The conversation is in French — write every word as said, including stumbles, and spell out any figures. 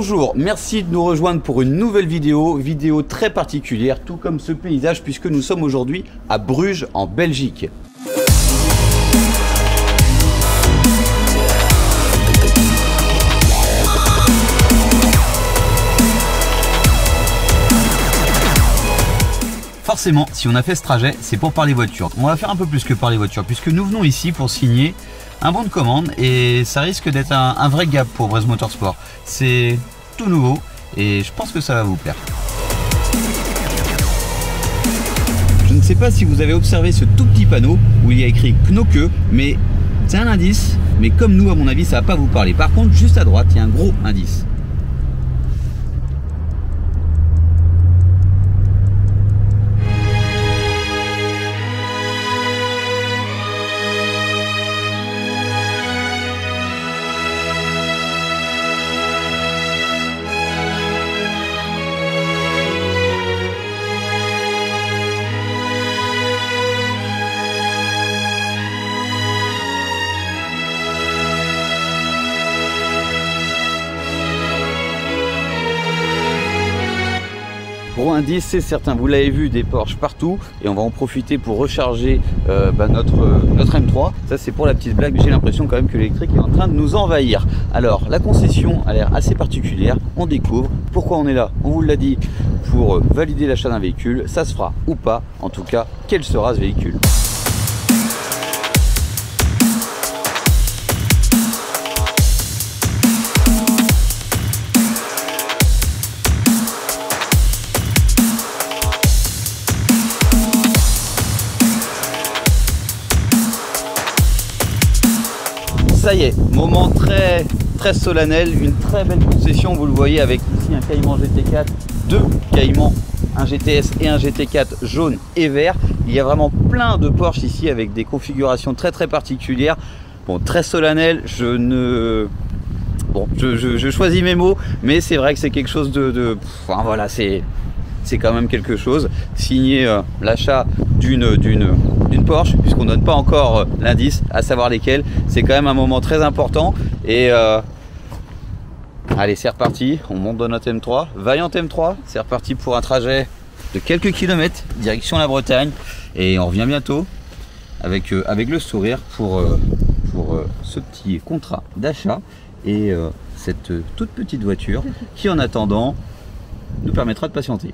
Bonjour, merci de nous rejoindre pour une nouvelle vidéo, vidéo très particulière, tout comme ce paysage puisque nous sommes aujourd'hui à Bruges en Belgique. Forcément, si on a fait ce trajet, c'est pour parler voiture. On va faire un peu plus que parler voiture puisque nous venons ici pour signer un bon de commande et ça risque d'être un, un vrai gap pour Breizh Motorsport. C'est tout nouveau et je pense que ça va vous plaire. Je ne sais pas si vous avez observé ce tout petit panneau où il y a écrit Knokke, mais c'est un indice, mais comme nous à mon avis ça va pas vous parler. Par contre juste à droite il y a un gros indice. Gros indice, c'est certain, vous l'avez vu, des Porsche partout et on va en profiter pour recharger euh, bah, notre, euh, notre M trois. Ça c'est pour la petite blague, j'ai l'impression quand même que l'électrique est en train de nous envahir. Alors la concession a l'air assez particulière, on découvre pourquoi on est là, on vous l'a dit, pour euh, valider l'achat d'un véhicule, ça se fera ou pas, en tout cas quel sera ce véhicule. Ça y est, moment très très solennel, une très belle concession, vous le voyez avec ici un Cayman G T quatre, deux Caymans, un G T S et un G T quatre jaune et vert. Il y a vraiment plein de Porsche ici avec des configurations très très particulières. Bon, très solennel, je ne... Bon, je, je, je choisis mes mots, mais c'est vrai que c'est quelque chose de... de... Enfin voilà, c'est... c'est quand même quelque chose. Signer euh, l'achat d'une d'une d'une Porsche, puisqu'on ne donne pas encore euh, l'indice à savoir lesquels, c'est quand même un moment très important. Et euh, allez, c'est reparti, on monte dans notre M trois, Vaillant M trois, c'est reparti pour un trajet de quelques kilomètres direction la Bretagne et on revient bientôt avec euh, avec le sourire pour euh, pour euh, ce petit contrat d'achat et euh, cette toute petite voiture qui en attendant nous permettra de patienter.